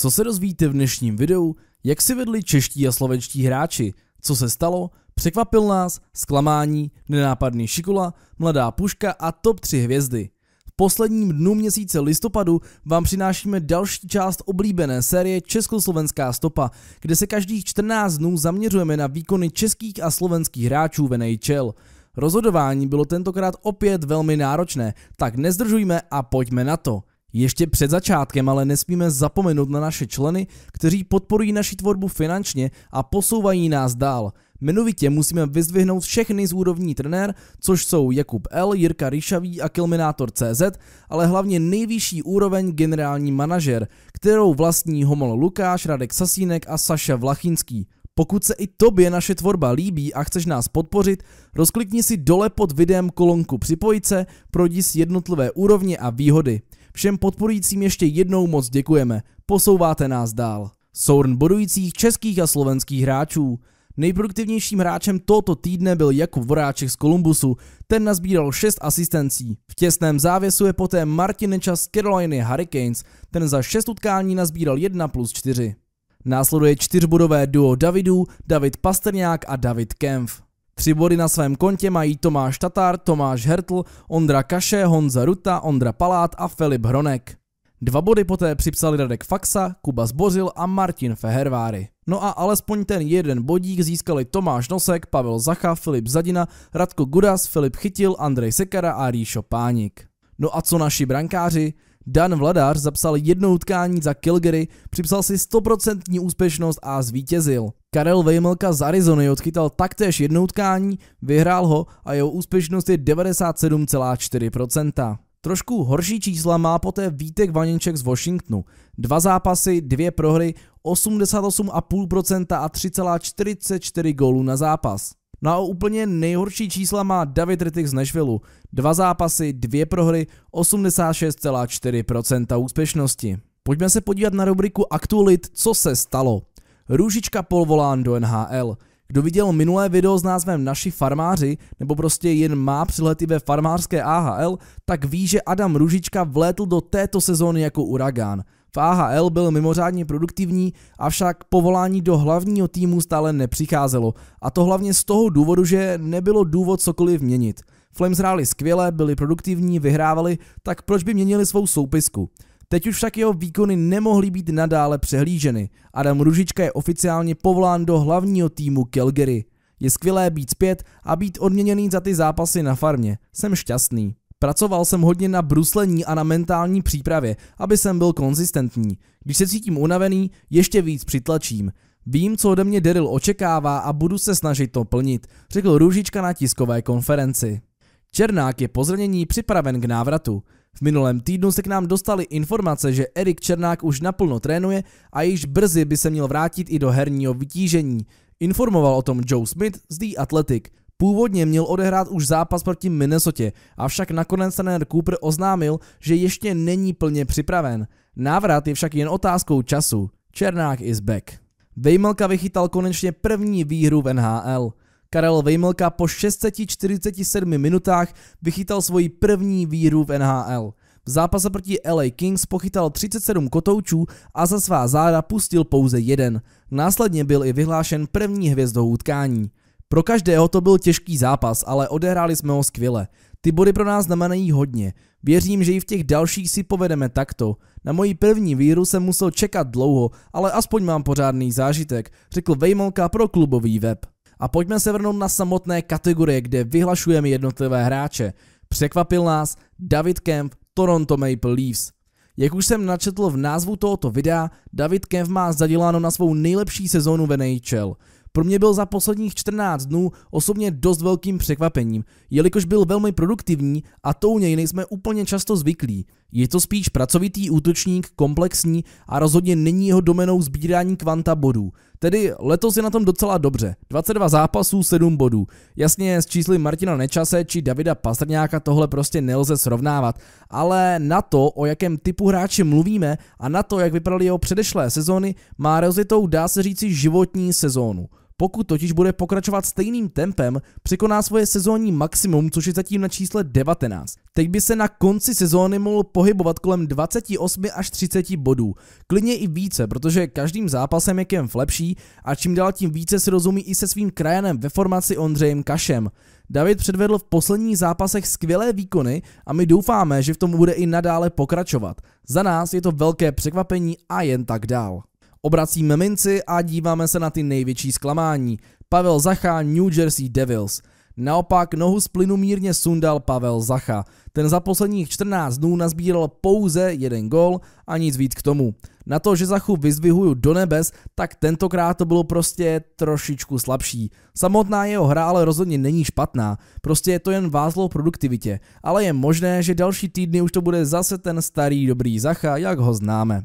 Co se dozvíte v dnešním videu, jak si vedli čeští a slovenští hráči, co se stalo, překvapil nás, zklamání, nenápadný šikola, mladá puška a top 3 hvězdy. V posledním dnu měsíce listopadu vám přinášíme další část oblíbené série Československá stopa, kde se každých 14 dnů zaměřujeme na výkony českých a slovenských hráčů v NHL. Rozhodování bylo tentokrát opět velmi náročné, tak nezdržujme a pojďme na to. Ještě před začátkem ale nesmíme zapomenout na naše členy, kteří podporují naši tvorbu finančně a posouvají nás dál. Jmenovitě musíme vyzdvihnout všechny z úrovní trenér, což jsou Jakub L., Jirka Ryšavý a Kilminátor.cz, ale hlavně nejvyšší úroveň generální manažer, kterou vlastní Homol Lukáš, Radek Sasínek a Saša Vlachinský. Pokud se i tobě naše tvorba líbí a chceš nás podpořit, rozklikni si dole pod videem kolonku Připojit se, projdi si jednotlivé úrovně a výhody. Všem podporujícím ještě jednou moc děkujeme, posouváte nás dál. Sourn bodujících českých a slovenských hráčů. Nejproduktivnějším hráčem tohoto týdne byl Jakub Voráček z Columbusu, ten nazbíral 6 asistencí. V těsném závěsu je poté Martin Nečas z Caroliny Hurricanes, ten za 6 utkání nazbíral 1+4. Následuje 4bodové duo Davidů, David Pastrňák a David Kämpf. 3 body na svém kontě mají Tomáš Tatar, Tomáš Hertl, Ondra Kaše, Honza Ruta, Ondra Palát a Filip Hronek. 2 body poté připsali Radek Faxa, Kuba Zbořil a Martin Feherváry. No a alespoň ten jeden bodík získali Tomáš Nosek, Pavel Zacha, Filip Zadina, Radko Gudas, Filip Chytil, Andrej Sekara a Ríšo Pánik. No a co naši brankáři? Dan Vladař zapsal 1 utkání za Calgary, připsal si 100% úspěšnost a zvítězil. Karel Vejmelka z Arizony odchytal taktéž 1 utkání, vyhrál ho a jeho úspěšnost je 97,4%. Trošku horší čísla má poté Vítek Vaněček z Washingtonu. 2 zápasy, 2 prohry, 88,5% a 3,44 gólů na zápas. No a úplně nejhorší čísla má David Rytych z Nashvillu. 2 zápasy, 2 prohry, 86,4% úspěšnosti. Pojďme se podívat na rubriku Aktualit, co se stalo. Růžička polvolán do NHL. Kdo viděl minulé video s názvem Naši farmáři, nebo prostě jen má přilety ve farmářské AHL, tak ví, že Adam Růžička vlétl do této sezóny jako uragán. V AHL byl mimořádně produktivní, avšak povolání do hlavního týmu stále nepřicházelo. A to hlavně z toho důvodu, že nebylo důvod cokoliv měnit. Flames hráli skvěle, byli produktivní, vyhrávali, tak proč by měnili svou soupisku? Teď už však jeho výkony nemohly být nadále přehlíženy. Adam Růžička je oficiálně povolán do hlavního týmu Calgary. Je skvělé být zpět a být odměněný za ty zápasy na farmě. Jsem šťastný. Pracoval jsem hodně na bruslení a na mentální přípravě, aby jsem byl konzistentní. Když se cítím unavený, ještě víc přitlačím. Vím, co ode mě Daryl očekává a budu se snažit to plnit, řekl Růžička na tiskové konferenci. Černák je po zranění připraven k návratu. V minulém týdnu se k nám dostaly informace, že Erik Černák už naplno trénuje a již brzy by se měl vrátit i do herního vytížení. Informoval o tom Joe Smith z The Athletic. Původně měl odehrát už zápas proti Minnesotě, avšak nakonec trenér Cooper oznámil, že ještě není plně připraven. Návrat je však jen otázkou času. Černák is back. Vejmelka vychytal konečně první výhru v NHL. Karel Vejmelka po 647 minutách vychytal svoji první výhru v NHL. V zápase proti LA Kings pochytal 37 kotoučů a za svá záda pustil pouze 1. Následně byl i vyhlášen první hvězdou utkání. Pro každého to byl těžký zápas, ale odehráli jsme ho skvěle. Ty body pro nás znamenají hodně. Věřím, že i v těch dalších si povedeme takto. Na moji první výhru jsem musel čekat dlouho, ale aspoň mám pořádný zážitek, řekl Vejmelka pro klubový web. A pojďme se vrnout na samotné kategorie, kde vyhlašujeme jednotlivé hráče. Překvapil nás David Kämpf, Toronto Maple Leafs. Jak už jsem načetl v názvu tohoto videa, David Kämpf má zaděláno na svou nejlepší sezónu v NHL. Pro mě byl za posledních 14 dnů osobně dost velkým překvapením, jelikož byl velmi produktivní a to u něj nejsme úplně často zvyklí. Je to spíš pracovitý útočník, komplexní a rozhodně není jeho domenou sbírání kvanta bodů. Tedy letos je na tom docela dobře, 22 zápasů, 7 bodů. Jasně, s čísly Martina Nečase či Davida Pastrňáka tohle prostě nelze srovnávat, ale na to, o jakém typu hráče mluvíme a na to, jak vypadaly jeho předešlé sezóny, má rozjetou, dá se říci, životní sezónu. Pokud totiž bude pokračovat stejným tempem, překoná svoje sezónní maximum, což je zatím na čísle 19. Teď by se na konci sezóny mohl pohybovat kolem 28 až 30 bodů. Klidně i více, protože každým zápasem je Kämpf lepší a čím dál tím více si rozumí i se svým krajanem ve formaci Ondřejem Kašem. David předvedl v posledních zápasech skvělé výkony a my doufáme, že v tom bude i nadále pokračovat. Za nás je to velké překvapení a jen tak dál. Obracíme minci a díváme se na ty největší zklamání. Pavel Zacha, New Jersey Devils. Naopak nohu z plynu mírně sundal Pavel Zacha. Ten za posledních 14 dnů nazbíral pouze jeden gól a nic víc k tomu. Na to, že Zachu vyzvihuju do nebes, tak tentokrát to bylo prostě trošičku slabší. Samotná jeho hra ale rozhodně není špatná, prostě je to jen vázlo v produktivitě. Ale je možné, že další týdny už to bude zase ten starý dobrý Zacha, jak ho známe.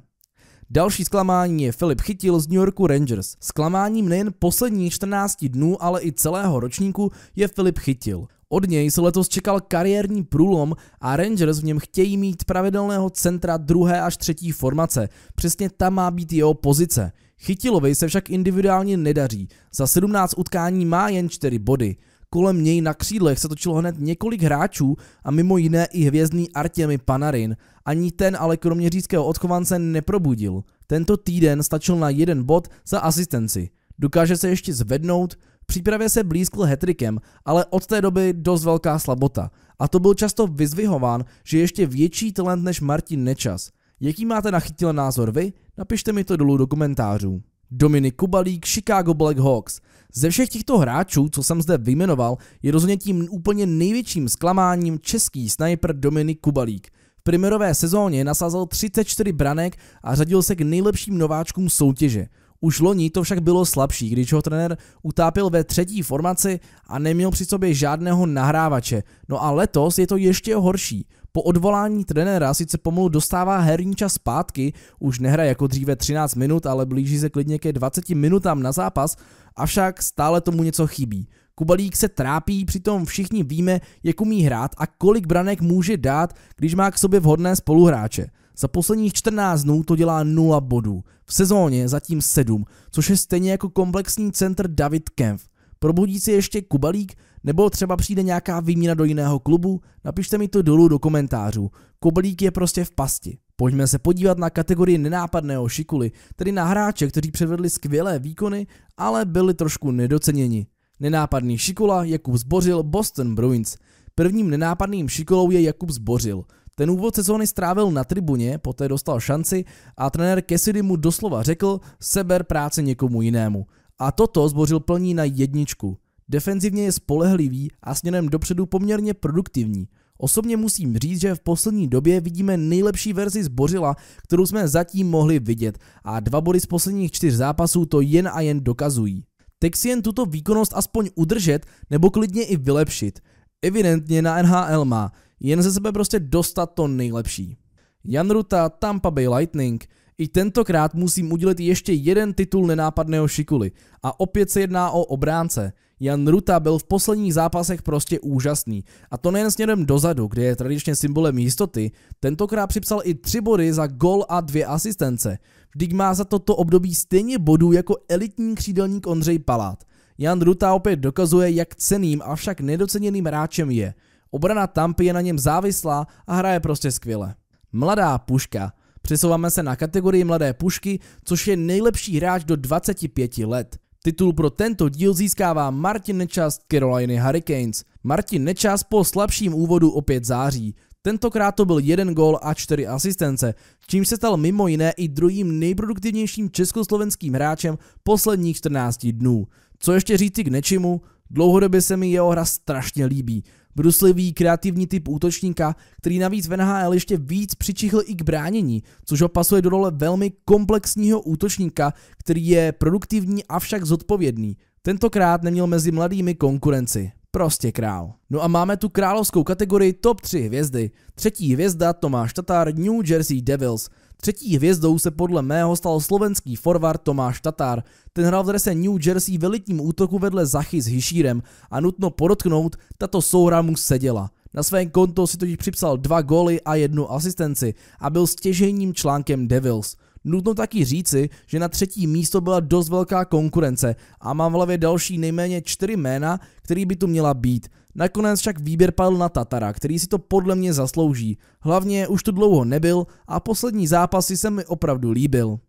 Další zklamání je Filip Chytil z New Yorku Rangers. Zklamáním nejen posledních 14 dnů, ale i celého ročníku je Filip Chytil. Od něj se letos čekal kariérní průlom a Rangers v něm chtějí mít pravidelného centra druhé až třetí formace. Přesně tam má být jeho pozice. Chytilovi se však individuálně nedaří. Za 17 utkání má jen 4 body. Kolem něj na křídlech se točilo hned několik hráčů a mimo jiné i hvězdný Artemi Panarin. Ani ten ale kromě říckého odchovance neprobudil. Tento týden stačil na 1 bod za asistenci. Dokáže se ještě zvednout? V přípravě se blízkl hattrickem, ale od té doby dost velká slabota. A to byl často vyzvihován, že je ještě větší talent než Martin Nečas. Jaký máte na Chytila názor vy? Napište mi to dolů do komentářů. Dominik Kubalík, Chicago Blackhawks. Ze všech těchto hráčů, co jsem zde vyjmenoval, je rozhodně tím úplně největším zklamáním český snajper Dominik Kubalík. V premiérové sezóně nasázal 34 branek a řadil se k nejlepším nováčkům soutěže. Už loni to však bylo slabší, když ho trenér utápil ve třetí formaci a neměl při sobě žádného nahrávače. No a letos je to ještě horší. Po odvolání trenéra sice pomalu dostává herní čas zpátky, už nehraje jako dříve 13 minut, ale blíží se klidně ke 20 minutám na zápas, avšak stále tomu něco chybí. Kubalík se trápí, přitom všichni víme, jak umí hrát a kolik branek může dát, když má k sobě vhodné spoluhráče. Za posledních 14 dnů to dělá 0 bodů, v sezóně zatím 7, což je stejně jako komplexní centr David Kämpf. Probudí si ještě Kubalík, nebo třeba přijde nějaká výměna do jiného klubu? Napište mi to dolů do komentářů. Kubalík je prostě v pasti. Pojďme se podívat na kategorii nenápadného šikuli, tedy na hráče, kteří předvedli skvělé výkony, ale byli trošku nedoceněni. Nenápadný šikula Jakub Zbořil, Boston Bruins. Prvním nenápadným šikulou je Jakub Zbořil. Ten úvod sezóny strávil na tribuně, poté dostal šanci a trenér Cassidy mu doslova řekl: seber práci někomu jinému. A toto Zbořil plní na jedničku. Defenzivně je spolehlivý a směrem dopředu poměrně produktivní. Osobně musím říct, že v poslední době vidíme nejlepší verzi Zbořila, kterou jsme zatím mohli vidět, a 2 body z posledních 4 zápasů to jen a jen dokazují. Teď si jen tuto výkonnost aspoň udržet nebo klidně i vylepšit. Evidentně na NHL má, jen ze sebe prostě dostat to nejlepší. Jan Ruta, Tampa Bay Lightning. I tentokrát musím udělit ještě jeden titul nenápadného šikuli a opět se jedná o obránce. Jan Ruta byl v posledních zápasech prostě úžasný a to nejen směrem dozadu, kde je tradičně symbolem jistoty, tentokrát připsal i 3 body za gol a 2 asistence. Vždyť má za toto období stejně bodů jako elitní křídelník Ondřej Palát. Jan Ruta opět dokazuje, jak cenným, avšak nedoceněným hráčem je. Obrana Tampy je na něm závislá a hraje prostě skvěle. Mladá puška. Přesouváme se na kategorii mladé pušky, což je nejlepší hráč do 25 let. Titul pro tento díl získává Martin Nečas z Caroliny Hurricanes. Martin Nečas po slabším úvodu opět září. Tentokrát to byl 1 gól a 4 asistence, čím se stal mimo jiné i druhým nejproduktivnějším československým hráčem posledních 14 dnů. Co ještě říci k Nečimu? Dlouhodobě se mi jeho hra strašně líbí. Bruslivý, kreativní typ útočníka, který navíc v NHL ještě víc přičichl i k bránění, což ho pasuje do role velmi komplexního útočníka, který je produktivní, avšak zodpovědný. Tentokrát neměl mezi mladými konkurenci. Prostě král. No a máme tu královskou kategorii top 3 hvězdy. Třetí hvězda Tomáš Tatar, New Jersey Devils. Třetí hvězdou se podle mého stal slovenský forward Tomáš Tatar. Ten hrál v drese New Jersey v elitním útoku vedle Zachy s Hišírem a nutno podotknout, tato souhra mu seděla. Na svém konto si totiž připsal 2 góly a 1 asistenci a byl stěžejním článkem Devils. Nutno taky říci, že na třetí místo byla dost velká konkurence a mám v hlavě další nejméně 4 jména, který by tu měla být. Nakonec však výběr padl na Tatara, který si to podle mě zaslouží. Hlavně už tu dlouho nebyl a poslední zápasy se mi opravdu líbil.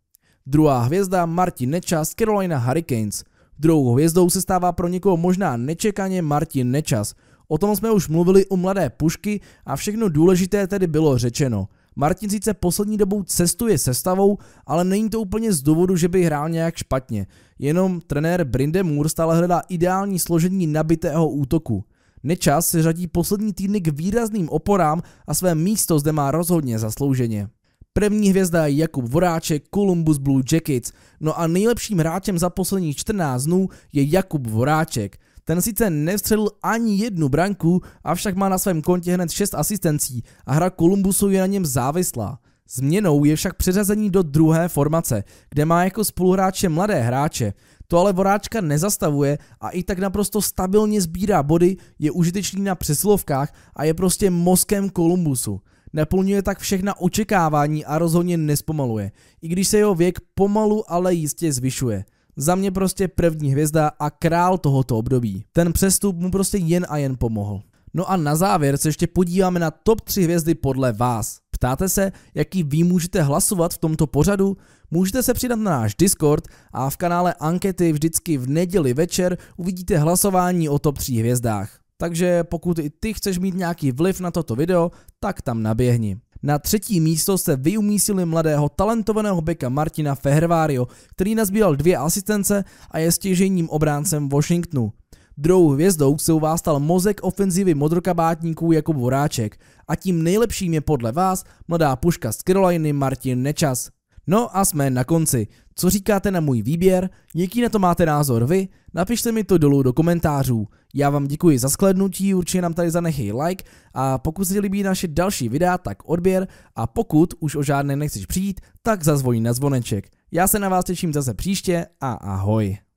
Druhá hvězda Martin Nečas z Carolina Hurricanes. Druhou hvězdou se stává pro někoho možná nečekaně Martin Nečas. O tom jsme už mluvili u Mladé pušky a všechno důležité tedy bylo řečeno. Martin sice poslední dobou cestuje se stavou, ale není to úplně z důvodu, že by hrál nějak špatně. Jenom trenér Brinde Moore stále hledá ideální složení nabitého útoku. Nečas se řadí poslední týdny k výrazným oporám a své místo zde má rozhodně zaslouženě. První hvězda je Jakub Voráček, Columbus Blue Jackets, no a nejlepším hráčem za posledních 14 dnů je Jakub Voráček. Ten sice nevstřelil ani jednu branku, avšak má na svém kontě hned 6 asistencí a hra Columbusu je na něm závislá. Změnou je však přeřazení do druhé formace, kde má jako spoluhráče mladé hráče. To ale Voráčka nezastavuje a i tak naprosto stabilně sbírá body, je užitečný na přesilovkách a je prostě mozkem Columbusu. Naplňuje tak všechna očekávání a rozhodně nespomaluje, i když se jeho věk pomalu, ale jistě zvyšuje. Za mě prostě první hvězda a král tohoto období. Ten přestup mu prostě jen a jen pomohl. No a na závěr se ještě podíváme na top 3 hvězdy podle vás. Ptáte se, jaký vy můžete hlasovat v tomto pořadu? Můžete se přidat na náš Discord a v kanále Ankety vždycky v neděli večer uvidíte hlasování o top 3 hvězdách. Takže pokud i ty chceš mít nějaký vliv na toto video, tak tam naběhni. Na třetí místo se vyumístili mladého talentovaného beka Martina Feherváryho, který nazbíral 2 asistence a je stěžejním obráncem Washingtonu. Druhou hvězdou se u vás stal mozek ofenzivy modrokabátníků Jakub Voráček a tím nejlepším je podle vás mladá puška z Caroliny Martin Nečas. No a jsme na konci. Co říkáte na můj výběr? Jaký na to máte názor vy? Napište mi to dolů do komentářů. Já vám děkuji za shlédnutí, určitě nám tady zanechej like a pokud se ti líbí naše další videa, tak odběr a pokud už o žádné nechceš přijít, tak zazvoní na zvoneček. Já se na vás těším zase příště a ahoj.